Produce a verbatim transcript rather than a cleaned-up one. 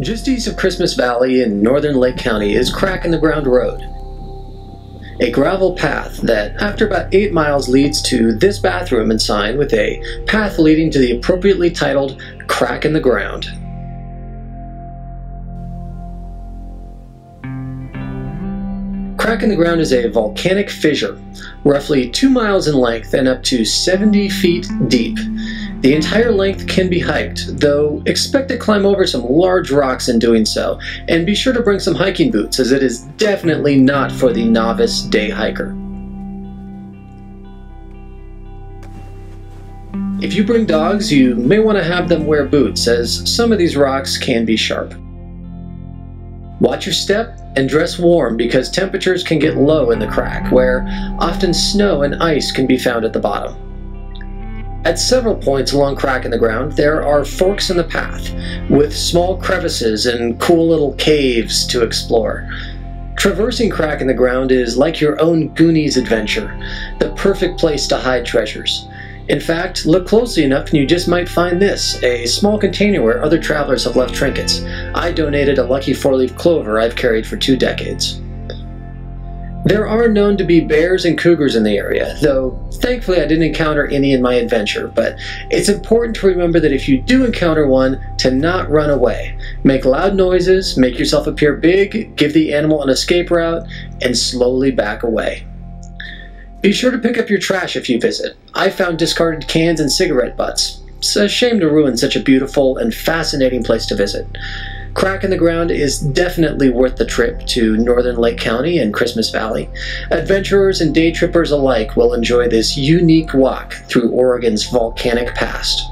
Just east of Christmas Valley in northern Lake County is Crack in the Ground Road, a gravel path that after about eight miles leads to this bathroom and sign with a path leading to the appropriately titled Crack in the Ground. Crack in the Ground is a volcanic fissure, roughly two miles in length and up to seventy feet deep. The entire length can be hiked, though expect to climb over some large rocks in doing so, and be sure to bring some hiking boots, as it is definitely not for the novice day hiker. If you bring dogs, you may want to have them wear boots, as some of these rocks can be sharp. Watch your step and dress warm, because temperatures can get low in the crack, where often snow and ice can be found at the bottom. At several points along Crack in the Ground, there are forks in the path, with small crevices and cool little caves to explore. Traversing Crack in the Ground is like your own Goonies adventure, the perfect place to hide treasures. In fact, look closely enough and you just might find this, a small container where other travelers have left trinkets. I donated a lucky four-leaf clover I've carried for two decades. There are known to be bears and cougars in the area, though thankfully I didn't encounter any in my adventure, but it's important to remember that if you do encounter one, to not run away. Make loud noises, make yourself appear big, give the animal an escape route, and slowly back away. Be sure to pick up your trash if you visit. I found discarded cans and cigarette butts. It's a shame to ruin such a beautiful and fascinating place to visit. Crack in the Ground is definitely worth the trip to northern Lake County and Christmas Valley. Adventurers and day trippers alike will enjoy this unique walk through Oregon's volcanic past.